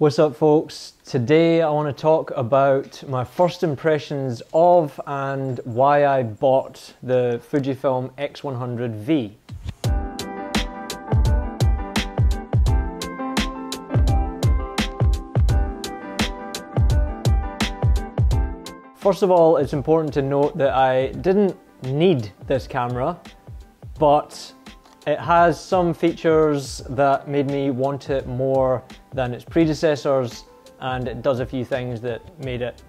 What's up, folks? Today I want to talk about my first impressions of and why I bought the Fujifilm X100V. First of all, it's important to note that I didn't need this camera, but it has some features that made me want it more than its predecessors, and it does a few things that made it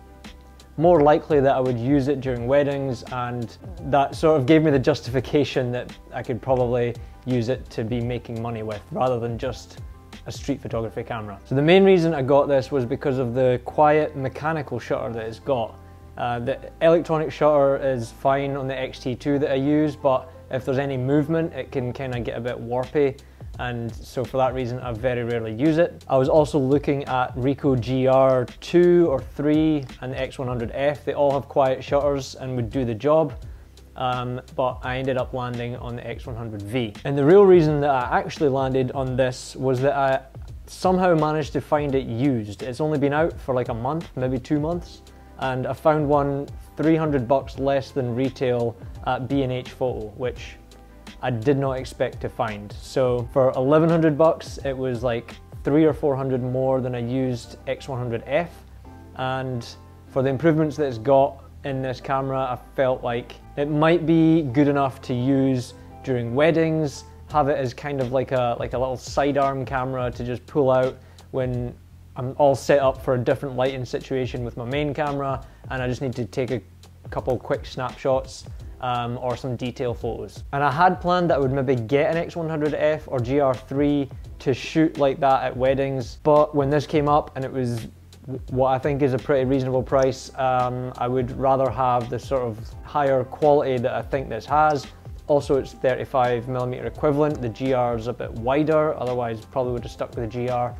more likely that I would use it during weddings, and that sort of gave me the justification that I could probably use it to be making money with rather than just a street photography camera. So the main reason I got this was because of the quiet mechanical shutter that it's got. The electronic shutter is fine on the X-T2 that I use, but if there's any movement, it can kind of get a bit warpy, and so for that reason I very rarely use it. I was also looking at Ricoh GR2 or 3 and the X100F. They all have quiet shutters and would do the job, but I ended up landing on the X100V. And the real reason that I actually landed on this was that I somehow managed to find it used. It's only been out for like a month, maybe 2 months, and I found one $300 less than retail at B&H Photo, which I did not expect to find. So for $1,100, it was like $300 or $400 more than I used X100F, and for the improvements that it's got in this camera, I felt like it might be good enough to use during weddings, have it as kind of like a little sidearm camera to just pull out when I'm all set up for a different lighting situation with my main camera, and I just need to take a couple quick snapshots or some detail photos. And I had planned that I would maybe get an X100F or GR3 to shoot like that at weddings, but when this came up and it was what I think is a pretty reasonable price, I would rather have the sort of higher quality that I think this has. Also, it's 35mm equivalent. The GR is a bit wider, otherwise probably would have stuck with the GR,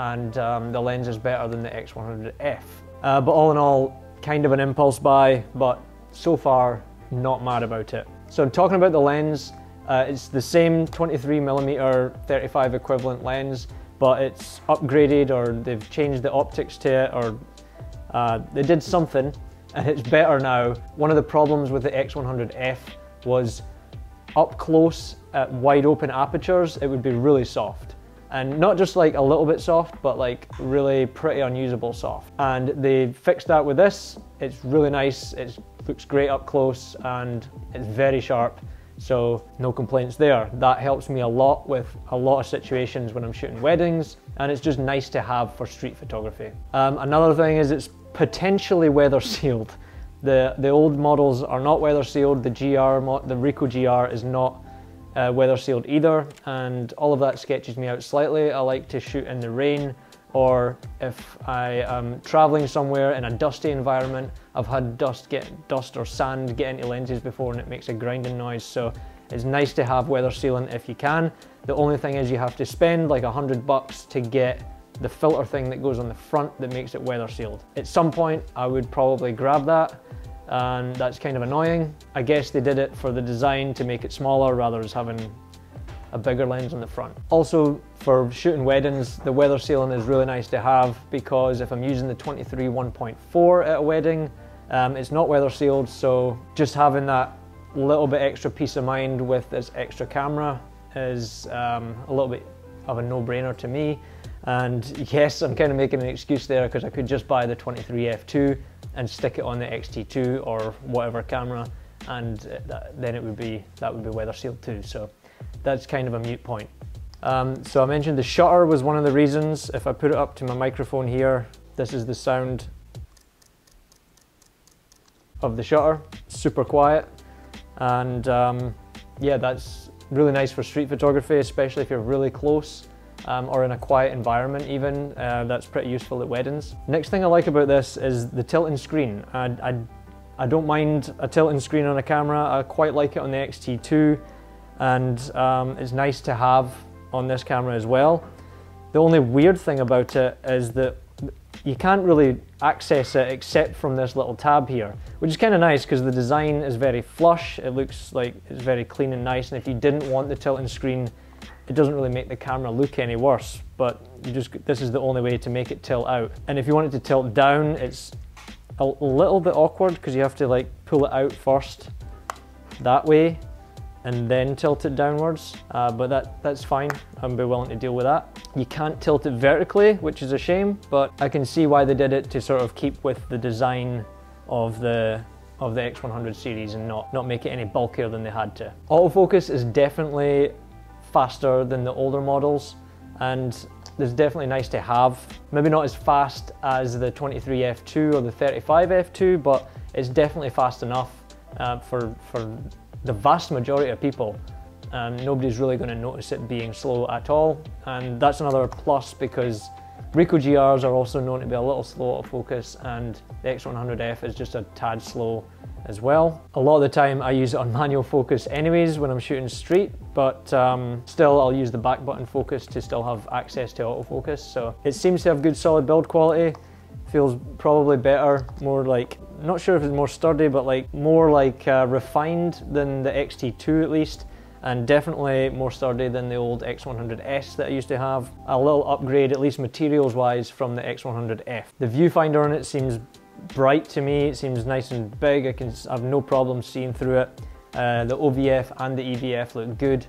and the lens is better than the X100F. But all in all, kind of an impulse buy, but so far not mad about it. So talking about the lens, it's the same 23mm 35 equivalent lens, but it's upgraded, or they've changed the optics to it, or they did something, and it's better now. One of the problems with the X100F was up close at wide open apertures, it would be really soft. And not just like a little bit soft, but like really pretty unusable soft. And they fixed that with this. It's really nice, it looks great up close, and it's very sharp, so no complaints there. That helps me a lot with a lot of situations when I'm shooting weddings, and it's just nice to have for street photography. Another thing is it's potentially weather sealed. The old models are not weather sealed. The the Ricoh GR is not weather sealed either, and all of that sketches me out slightly. I like to shoot in the rain, or if I am traveling somewhere in a dusty environment. I've had dust or sand get into lenses before, and it makes a grinding noise, so it's nice to have weather sealant if you can. The only thing is you have to spend like $100 to get the filter thing that goes on the front that makes it weather sealed. At some point I would probably grab that, and that's kind of annoying. I guess they did it for the design to make it smaller rather than having a bigger lens on the front. Also, for shooting weddings, the weather sealant is really nice to have, because if I'm using the 23 1.4 at a wedding, it's not weather sealed, so just having that little bit extra peace of mind with this extra camera is a little bit of a no-brainer to me. And yes, I'm kind of making an excuse there, because I could just buy the 23 f2 and stick it on the X-T2 or whatever camera, and then that would be weather sealed too, so that's kind of a moot point. So I mentioned the shutter was one of the reasons. If I put it up to my microphone here, this is the sound of the shutter, super quiet, and yeah, that's really nice for street photography, especially if you're really close. Or in a quiet environment even, that's pretty useful at weddings. Next thing I like about this is the tilt-and screen. I don't mind a tilt-and screen on a camera. I quite like it on the X-T2, and it's nice to have on this camera as well. The only weird thing about it is that you can't really access it except from this little tab here, which is kind of nice because the design is very flush. It looks like it's very clean and nice, and if you didn't want the tilt-and screen, It doesn't really make the camera look any worse, but you just, this is the only way to make it tilt out. And if you want it to tilt down, it's a little bit awkward because you have to like pull it out first that way and then tilt it downwards, but that's fine. I'm willing to deal with that. You can't tilt it vertically, which is a shame, but I can see why they did it to sort of keep with the design of the X100 series and not make it any bulkier than they had to. Autofocus is definitely faster than the older models, and it's definitely nice to have. Maybe not as fast as the 23f2 or the 35f2, but it's definitely fast enough for the vast majority of people. Nobody's really going to notice it being slow at all, and that's another plus because Ricoh GRs are also known to be a little slow out of focus, and the X100F is just a tad slow as well. A lot of the time I use it on manual focus anyways when I'm shooting street, but still I'll use the back button focus to still have access to autofocus. So it seems to have good solid build quality, feels probably better, more like, not sure if it's more sturdy, but like more like refined than the X-T2 at least, and definitely more sturdy than the old X100S that I used to have. A little upgrade, at least materials wise, from the X100F. The viewfinder on it seems bright to me, it seems nice and big, I have no problem seeing through it. The OVF and the EVF look good.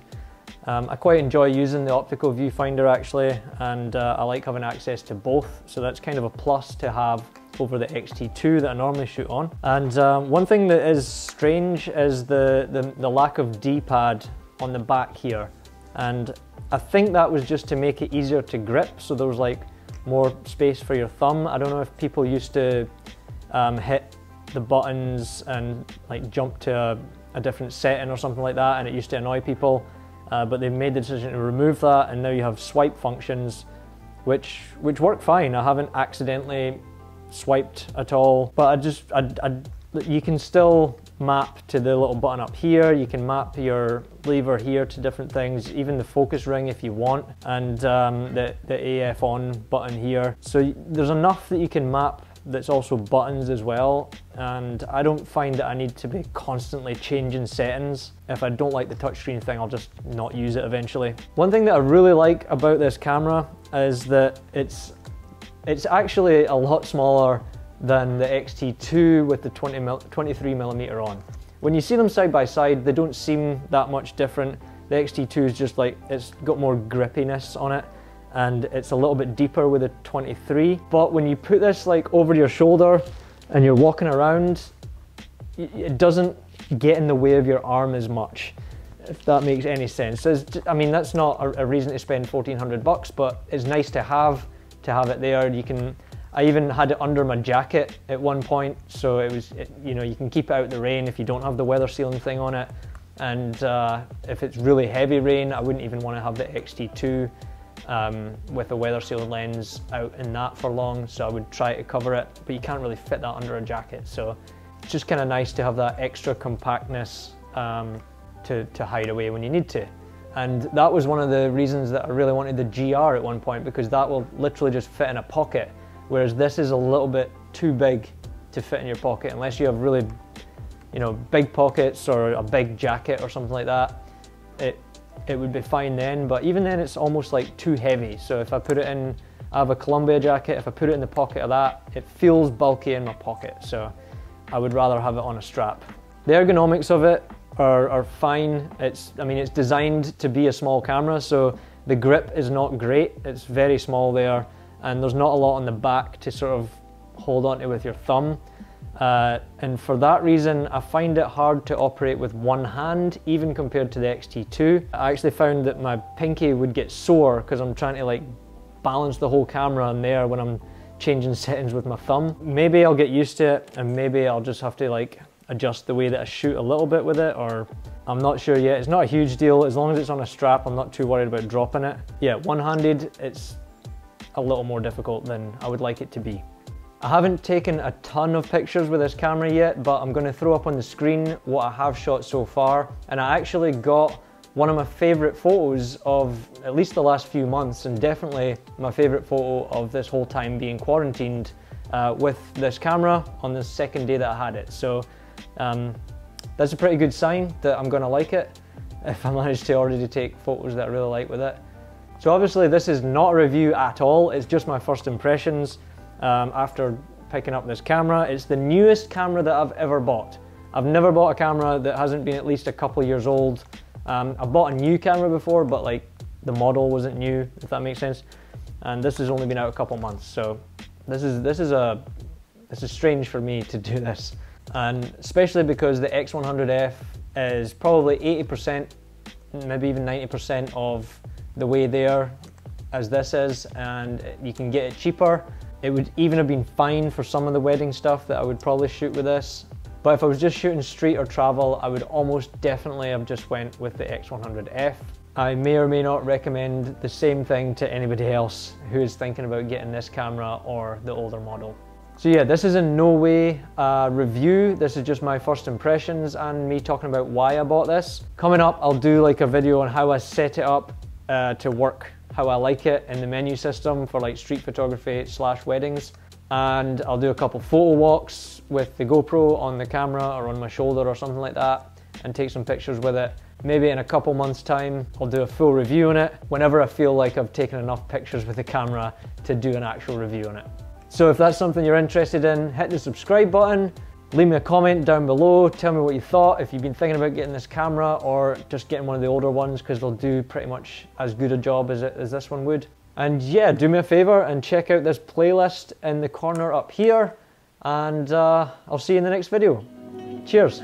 I quite enjoy using the optical viewfinder actually, and I like having access to both, so that's kind of a plus to have over the X-T2 that I normally shoot on. And one thing that is strange is the lack of D-pad on the back here, and I think that was just to make it easier to grip, so there was like more space for your thumb. I don't know if people used to hit the buttons and like jump to a different setting or something like that, and it used to annoy people, but they've made the decision to remove that, and now you have swipe functions which work fine. I haven't accidentally swiped at all, but you can still map to the little button up here, you can map your lever here to different things, even the focus ring if you want, and the AF on button here. So there's enough that you can map that's also buttons as well, and I don't find that I need to be constantly changing settings. If I don't like the touchscreen thing, I'll just not use it eventually. One thing that I really like about this camera is that it's actually a lot smaller than the X-T2 with the 23mm on. When you see them side by side, they don't seem that much different. The X-T2 is just like, it's got more grippiness on it, and it's a little bit deeper with the 23. But when you put this like over your shoulder and you're walking around, it doesn't get in the way of your arm as much, if that makes any sense. I mean, that's not a reason to spend 1400 bucks, but it's nice to have it there. You can, I even had it under my jacket at one point, so you know, you can keep it out the rain if you don't have the weather sealing thing on it. And if it's really heavy rain, I wouldn't even want to have the X-T2 with a weather sealing lens out in that for long, so I would try to cover it, but you can't really fit that under a jacket, so it's just kind of nice to have that extra compactness to hide away when you need to. And that was one of the reasons that I really wanted the GR at one point, because that will literally just fit in a pocket, whereas this is a little bit too big to fit in your pocket, unless you have really, you know, big pockets or a big jacket or something like that. It would be fine then, but even then it's almost like too heavy. So if I put it in, I have a Columbia jacket, if I put it in the pocket of that, it feels bulky in my pocket, so I would rather have it on a strap. The ergonomics of it are fine. I mean, it's designed to be a small camera, so the grip is not great, it's very small there, and there's not a lot on the back to sort of hold onto with your thumb. And for that reason, I find it hard to operate with one hand, even compared to the X-T2. I actually found that my pinky would get sore because I'm trying to like balance the whole camera in there when I'm changing settings with my thumb. Maybe I'll get used to it, and maybe I'll just have to like adjust the way that I shoot a little bit with it, or I'm not sure yet. It's not a huge deal. As long as it's on a strap, I'm not too worried about dropping it. Yeah, one-handed, it's a little more difficult than I would like it to be. I haven't taken a ton of pictures with this camera yet, but I'm going to throw up on the screen what I have shot so far, and I actually got one of my favourite photos of at least the last few months, and definitely my favourite photo of this whole time being quarantined with this camera on the second day that I had it. So that's a pretty good sign that I'm going to like it, if I manage to already take photos that I really like with it. So obviously this is not a review at all, it's just my first impressions after picking up this camera. It's the newest camera that I've ever bought. I've never bought a camera that hasn't been at least a couple years old. I've bought a new camera before, but like the model wasn't new, if that makes sense. And this has only been out a couple months, so this is strange for me to do this. And especially because the X100F is probably 80%, maybe even 90% of the way there as this is, and you can get it cheaper. It would even have been fine for some of the wedding stuff that I would probably shoot with this. But if I was just shooting street or travel, I would almost definitely have just went with the X100F. I may or may not recommend the same thing to anybody else who is thinking about getting this camera or the older model. So yeah, this is in no way a review, this is just my first impressions and me talking about why I bought this. Coming up, I'll do like a video on how I set it up to work, how I like it in the menu system for like street photography / weddings. And I'll do a couple photo walks with the GoPro on the camera or on my shoulder or something like that and take some pictures with it. Maybe in a couple months' time, I'll do a full review on it whenever I feel like I've taken enough pictures with the camera to do an actual review on it. So if that's something you're interested in, hit the subscribe button, leave me a comment down below, tell me what you thought, if you've been thinking about getting this camera or just getting one of the older ones, because they'll do pretty much as good a job as this one would. And yeah, do me a favor and check out this playlist in the corner up here, and I'll see you in the next video. Cheers.